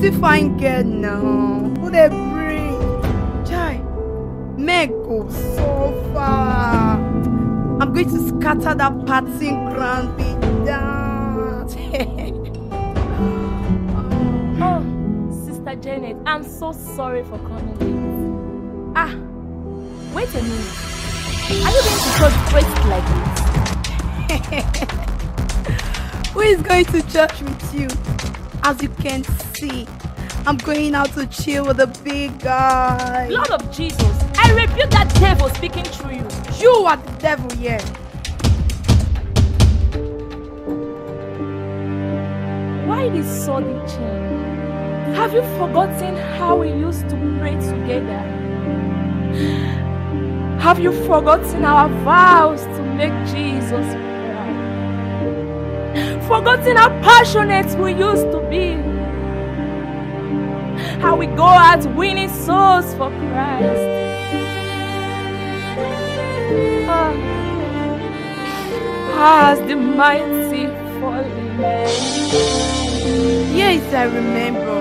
see fine girl now. Who they bring? Chai, men go so far. I'm going to scatter that party grand big dance. Oh, Sister Janet, I'm so sorry for coming late. Ah, wait a minute. Are you going to church dressed like this? Who is going to church with you? As you can see, I'm going out to chill with a big guy. Lord of Jesus, I rebuke that devil speaking through you. You are the devil, yeah. Why this sudden change? Have you forgotten how we used to pray together? Have you forgotten our vows to make Jesus proud? Forgotten how passionate we used to be? How we go out winning souls for Christ? As the mighty fallen man. Yes, I remember.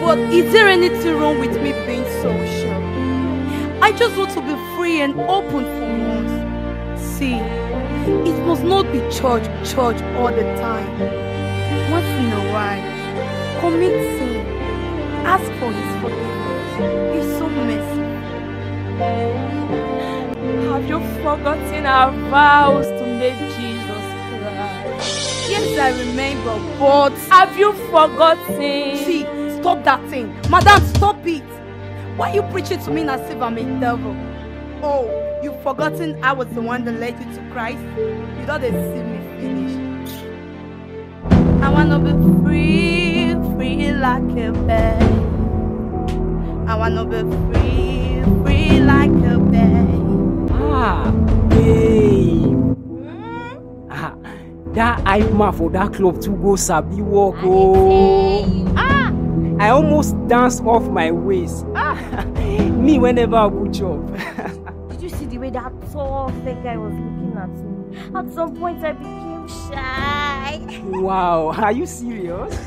But is there anything wrong with me being so sure? I just want to be free and open for once. See, it must not be church all the time. Once in a while, commit sin, ask for His forgiveness. He's so merciful. Have you forgotten our vows to make Jesus proud? Yes, I remember, but have you forgotten? See, stop that thing. Madam, stop it. Why are you preaching to me as if I'm a devil? Oh, you've forgotten I was the one that led you to Christ? You don't see me finish. I wanna be free, free like a bird. I wanna be free, free like a bird. Ah, babe. Ah, that eye man for that club to go sabi walk. Oh, ah, I almost danced off my waist. Ah, me whenever I go job. Did you see the way that tall fake guy was looking at me? At some point, I became shy. Wow, are you serious?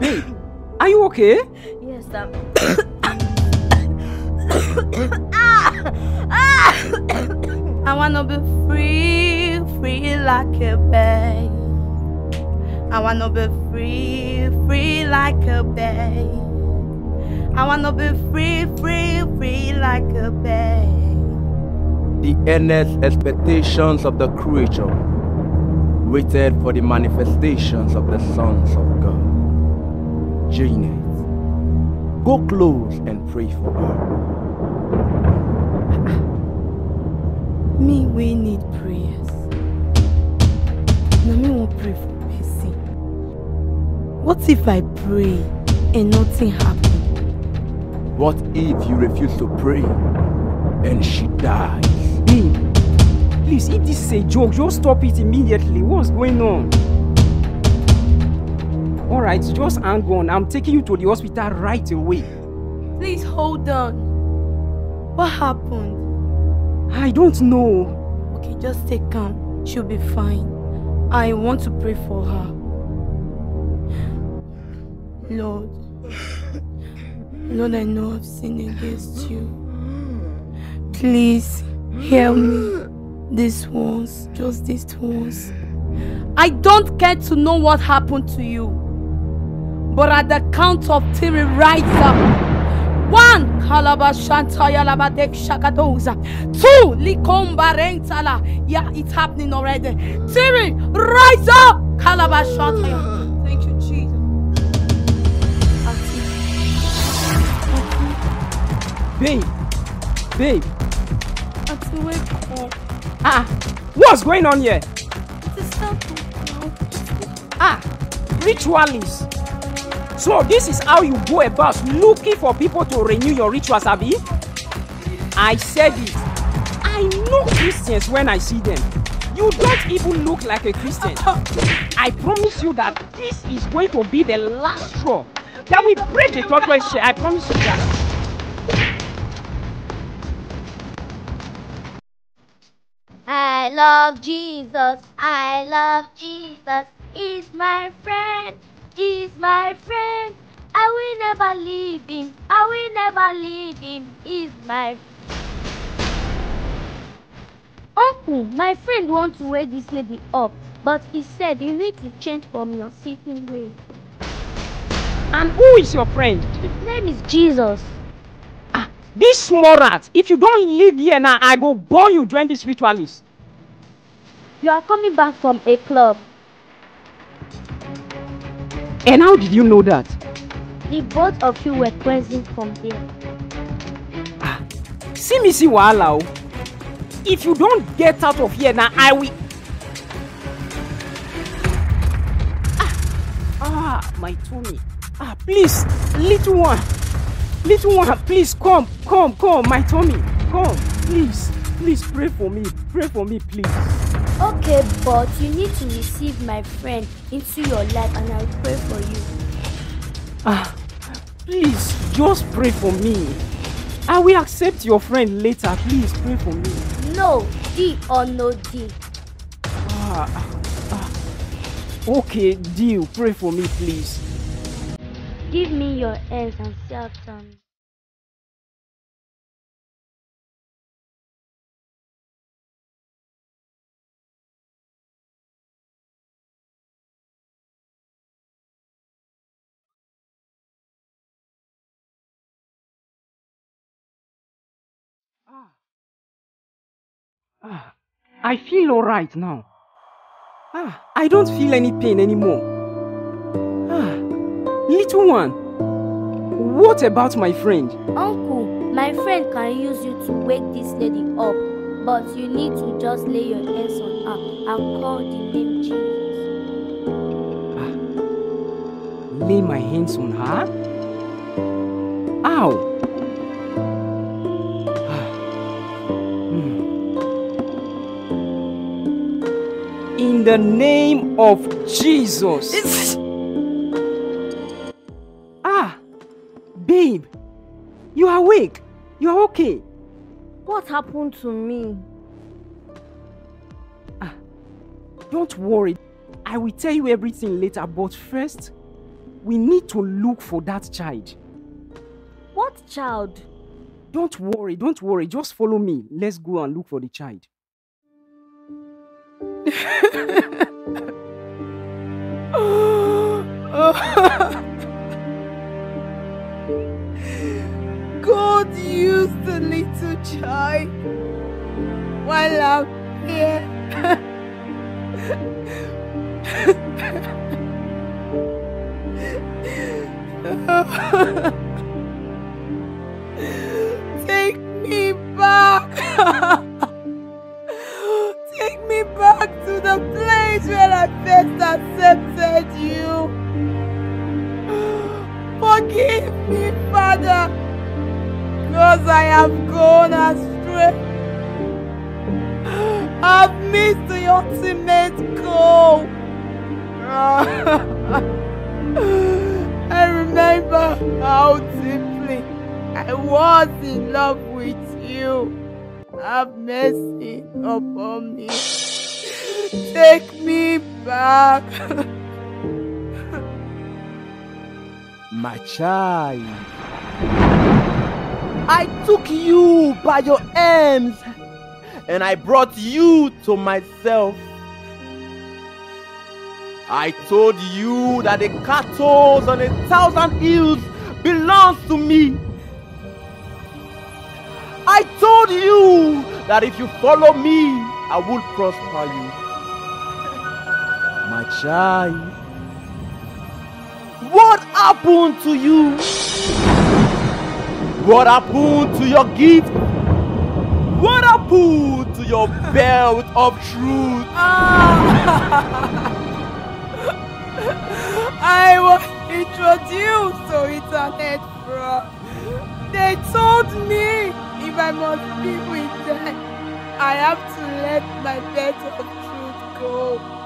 Babe, are you okay? Yes, I'm. I wanna be free, free like a babe. I wanna be free, free like a babe. I wanna be free, free, free like a babe. The earnest expectations of the creature waited for the manifestations of the sons of God. Genius. Go close and pray for her. Me, we need prayers. Now, me won't pray for Mercy. What if I pray and nothing happens? What if you refuse to pray and she dies? Hey, please, if this is a joke, just stop it immediately. What's going on? Alright, just hang on. I'm taking you to the hospital right away. Please hold on. What happened? I don't know. Okay, just stay calm. She'll be fine. I want to pray for her. Lord. Lord, I know I've sinned against you. Please, hear me. This once, just this once. I don't care to know what happened to you. But at the count of three, rise up. 1, Kalabashantayalabadekshakadoza. 2, Likombarentala. Yeah, it's happening already. 3, rise up. Kalabashantaya. Thank you, Jesus. Babe. Auntie, wake up. What's going on here? It's simple. Ritualists. So this is how you go about looking for people to renew your rituals, Abi? I said it. I know Christians when I see them. You don't even look like a Christian. I promise you that this is going to be the last straw. That we break the third way. I promise you that. Hi. I love Jesus, I love Jesus. He's my friend, He's my friend. I will never leave Him, I will never leave Him. He's my uncle. My friend wants to wake this lady up, but he said you need to change from your sitting way. And who is your friend? His name is Jesus. Ah, this small rat, if you don't leave here now, I will burn you during this ritualist. You are coming back from a club. And how did you know that? The both of you were present from there. Ah, see me see wahala. If you don't get out of here now, I will... Ah, my tummy. Ah, please, little one, please come, come, come, my tummy, come, please, please pray for me, please. Okay, but you need to receive my friend into your life and I'll pray for you. Ah, please, just pray for me. I will accept your friend later, please pray for me. No, deal or no deal. Okay, deal, pray for me, please. Give me your hands and see after me. Ah, I feel all right now. Ah, I don't feel any pain anymore. Ah, little one, what about my friend? Uncle, my friend can use you to wake this lady up, but you need to just lay your hands on her and call the name Jesus. Ah, lay my hands on her? Ow! In the name of Jesus. Ah, babe, you are awake. You are okay. What happened to me? Ah, don't worry. I will tell you everything later, but first, we need to look for that child. What child? Don't worry. Just follow me. Let's go and look for the child. God used the little child while I'm here. Take me back. The place where I first accepted you. Forgive me, Father, because I have gone astray. I've missed the ultimate goal. I remember how deeply I was in love with you. Have mercy upon me. Take me back. My child, I took you by your arms and I brought you to myself. I told you that the cattle on 1,000 hills belongs to me. I told you that if you follow me, I will prosper you. My child, what happened to you? What happened to your gift? What happened to your belt of truth? I was introduced to internet, bro. They told me if I must be with them, I have to let my belt of truth go.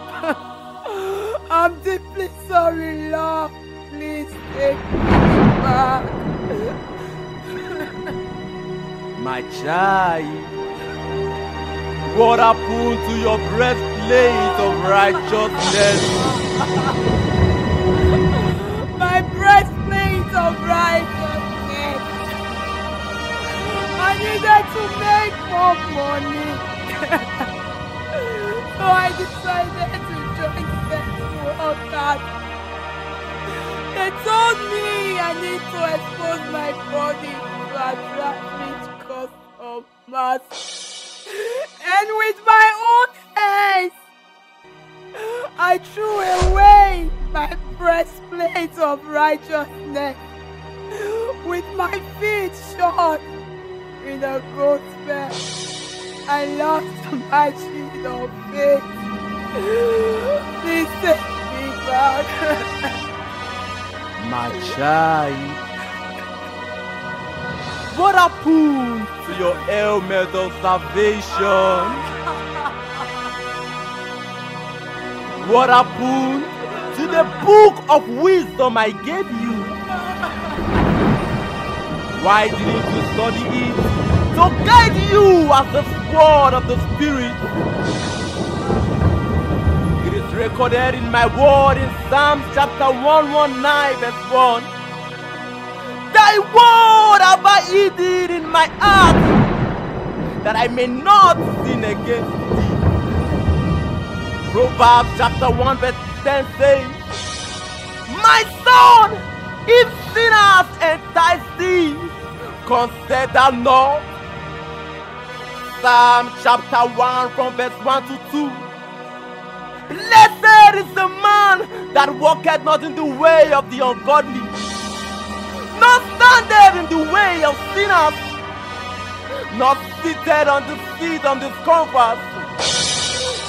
I'm deeply sorry, Lord. Please take me back. My child, What happened to your breastplate of righteousness? My breastplate of righteousness. I needed to make more money. So I decided to join sexual offense. They told me I need to expose my body to attract rich cost of mass. And with my own hands, I threw away my breastplate of righteousness. With my feet shod in a goat's bed, I lost my shield of faith. Please take me back. My child, what happened to your helmet of salvation? What happened to the book of wisdom I gave you? Why didn't you study it to guide you as the sword of the Spirit? It is recorded in my word in Psalms chapter 119 verse 1. Thy word have I hidden in my heart, that I may not sin against thee. Proverbs chapter 1 verse 10 says, my son, if sinners entice thee, consider not. Psalm chapter 1 from verse 1 to 2. Blessed is the man that walketh not in the way of the ungodly, not standeth in the way of sinners, not seated on the seat of discomfort,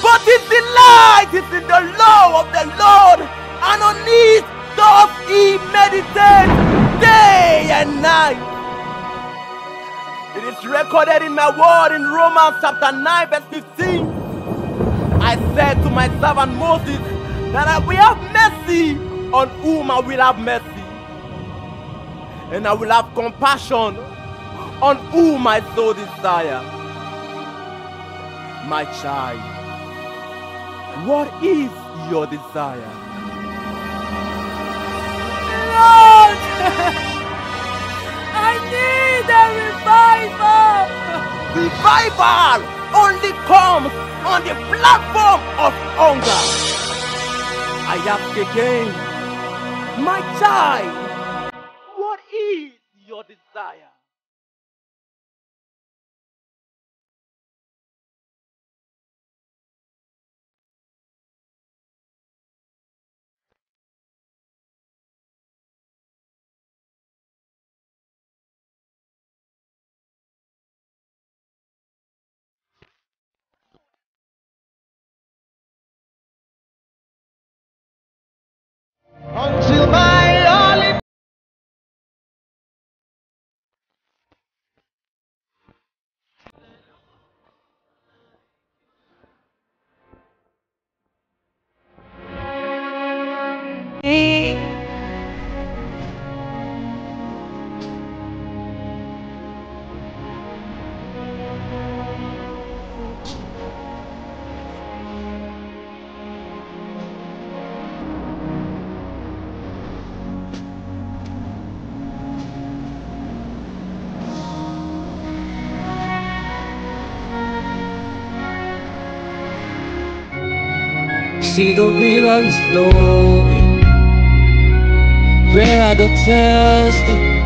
but his delight is in the law of the Lord, and on it doth he meditate day and night. It is recorded in my word in Romans chapter 9 verse 15. I said to my servant Moses that I will have mercy on whom I will have mercy, and I will have compassion on whom my soul desire. My child, what is your desire? Lord, I need a revival. Revival only comes on the platform of hunger. I ask again, my child, is your desire? See the rivers flowing, where are the thirsty?